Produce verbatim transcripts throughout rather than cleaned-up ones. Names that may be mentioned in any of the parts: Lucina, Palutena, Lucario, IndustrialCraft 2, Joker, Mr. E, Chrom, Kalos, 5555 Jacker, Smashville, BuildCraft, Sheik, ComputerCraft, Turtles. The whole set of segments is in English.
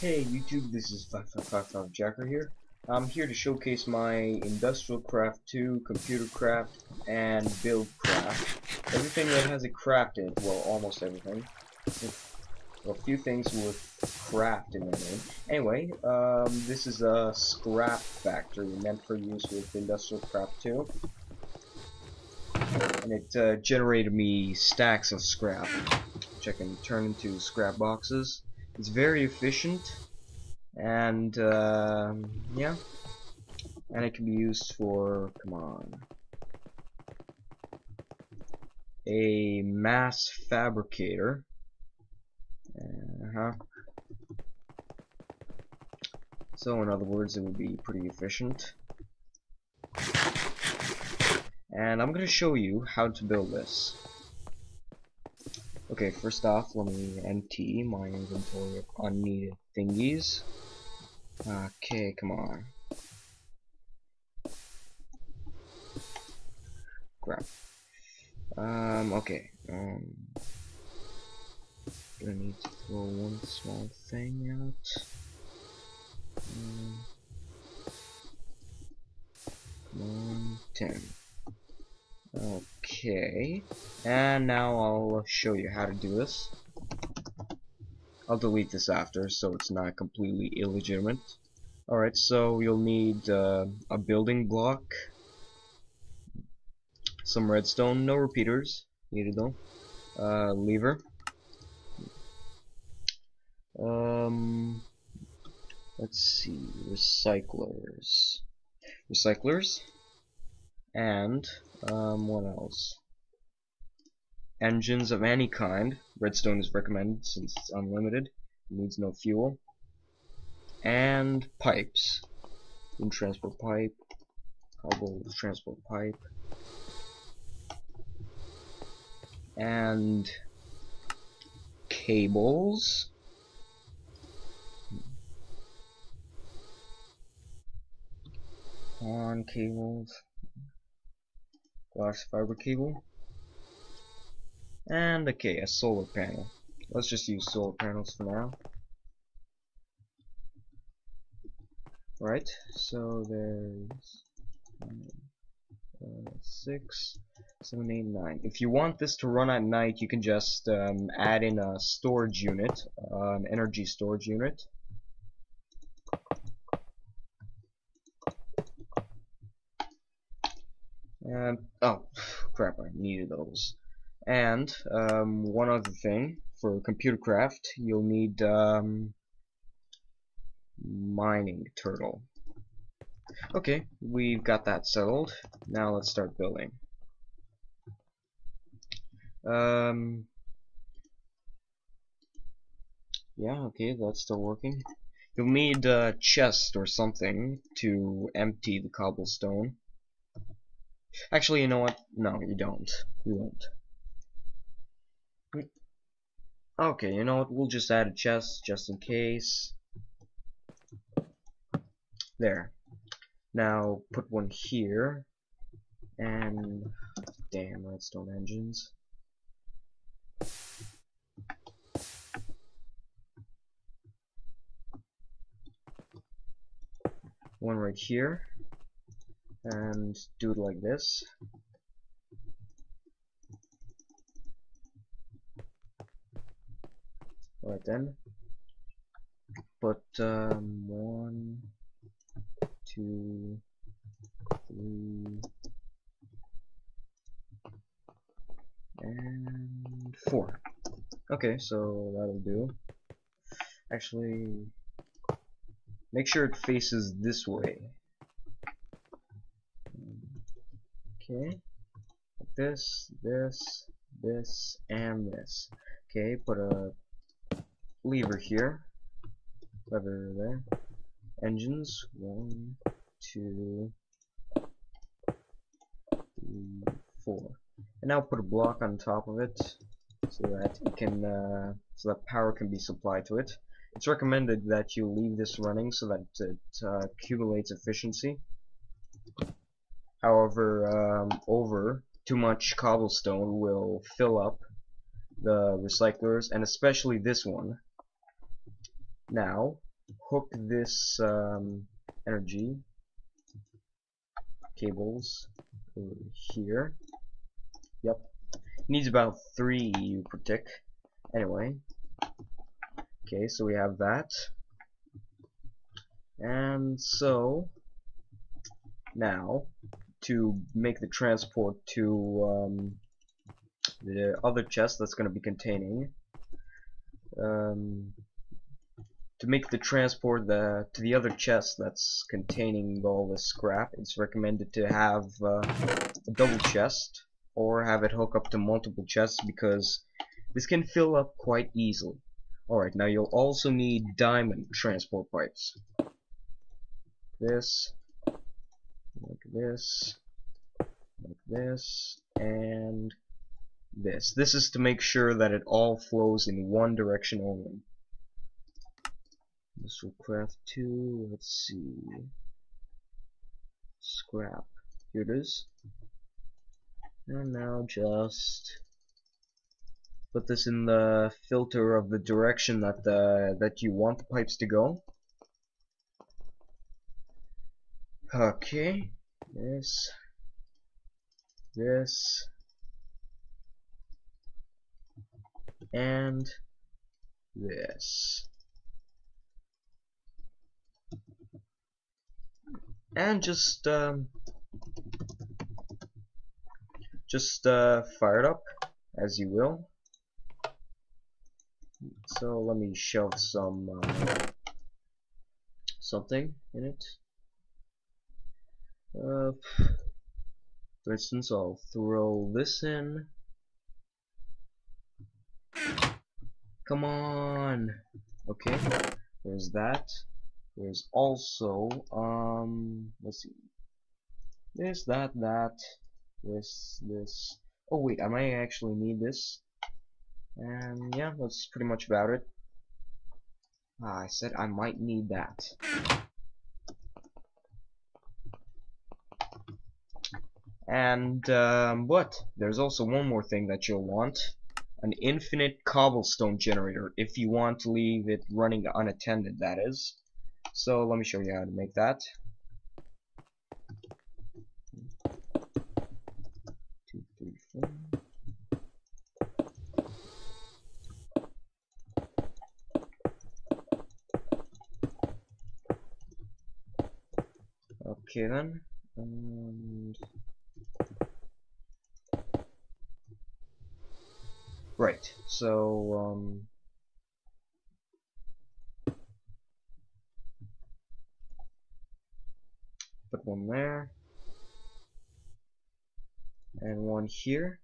Hey YouTube, this is five five five five Jacker here. I'm here to showcase my IndustrialCraft two, ComputerCraft, and BuildCraft. Everything that has a craft in it, well, almost everything. Well, a few things with craft in their name. Anyway, um, this is a scrap factory meant for use with IndustrialCraft two. And it uh, generated me stacks of scrap, which I can turn into scrap boxes. It's very efficient, and uh, yeah, and it can be used for, come on, a mass fabricator, uh-huh. So in other words, it would be pretty efficient, and I'm going to show you how to build this. Okay, first off, let me empty my inventory of unneeded thingies. Okay, come on. Crap. Um, okay. Um, gonna need to throw one small thing out. Um, come on, ten. Okay, and now I'll show you how to do this. I'll delete this after so it's not completely illegitimate. Alright, so you'll need uh, a building block, some redstone, no repeaters needed though, uh, lever, um, let's see, recyclers, recyclers, and um, what else? Engines of any kind. Redstone is recommended since it's unlimited. It needs no fuel. And pipes. You can transport pipe. I'll go transport pipe. And cables. On cables. Glass fiber cable, and okay, a solar panel. Let's just use solar panels for now. Right, so there's uh, six, seven, eight, nine. If you want this to run at night, you can just um, add in a storage unit, uh, an energy storage unit. And, oh, crap, I needed those. And, um, one other thing, for ComputerCraft, you'll need, um, mining turtle. Okay, we've got that settled. Now let's start building. Um, yeah, okay, that's still working. You'll need a chest or something to empty the cobblestone. Actually, you know what? No, you don't. You won't. Okay, you know what? We'll just add a chest just in case. There. Now, put one here. And... damn, redstone engines. One right here. And do it like this. Right then. But um, one, two, three, and four. Okay, so that'll do. Actually, make sure it faces this way. Okay, this, this, this, and this. Okay, put a lever here, lever there. Engines, one, two, three, four. And now put a block on top of it so that it can, uh, so that power can be supplied to it. It's recommended that you leave this running so that it uh, accumulates efficiency. However, um, over too much cobblestone will fill up the recyclers, and especially this one. Now hook this um, energy cables over here. Yep, needs about three E U per tick. Anyway, okay, so we have that, and so now to make the transport to um, the other chest that's going to be containing. Um, to make the transport the, to the other chest that's containing all the scrap, it's recommended to have uh, a double chest, or have it hook up to multiple chests, because this can fill up quite easily. Alright, now you'll also need diamond transport pipes. This, like this, like this, and this. This is to make sure that it all flows in one direction only. IndustrialCraft two, let's see. Scrap. Here it is. And now just put this in the filter of the direction that the, that you want the pipes to go. Okay. This. This. And this. And just um, just uh, fire it up as you will. So let me shove some uh, something in it. Uh, for instance, I'll throw this in. Come on. Okay, there's that. There's also um let's see, this, that, that, this, this. Oh wait, I might actually need this. And yeah, that's pretty much about it. Ah, I said I might need that. And um, but there's also one more thing that you'll want. An infinite cobblestone generator, if you want to leave it running unattended, that is. So let me show you how to make that. Two, three, four. Okay then. And right. So um. Put one there and one here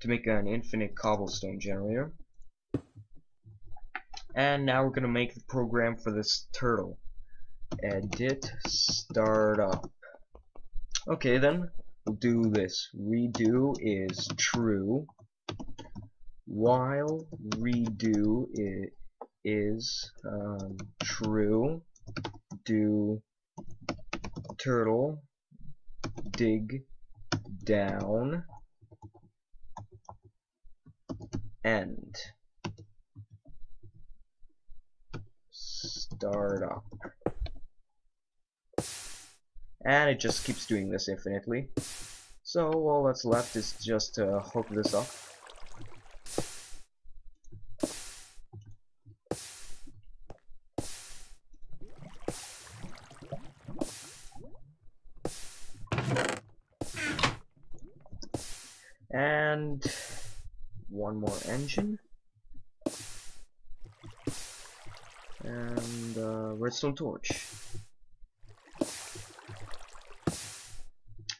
to make an infinite cobblestone generator. And now we're gonna make the program for this turtle. Edit startup. Okay then, we'll do this. Redo is true, while redo it is um, true. Do turtle dig down and start up, and it just keeps doing this infinitely. So all that's left is just to hook this up. And one more engine. And uh, redstone torch.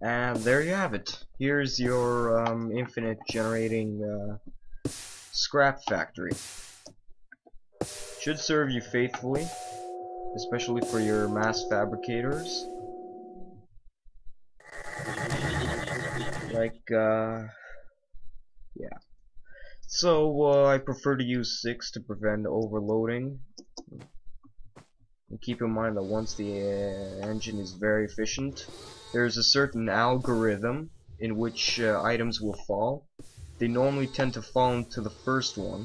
And there you have it. Here's your um, infinite generating uh, scrap factory. Should serve you faithfully, especially for your mass fabricators. Like, uh, yeah. So, uh, I prefer to use six to prevent overloading. And keep in mind that once the uh, engine is very efficient, there's a certain algorithm in which uh, items will fall. They normally tend to fall into the first one.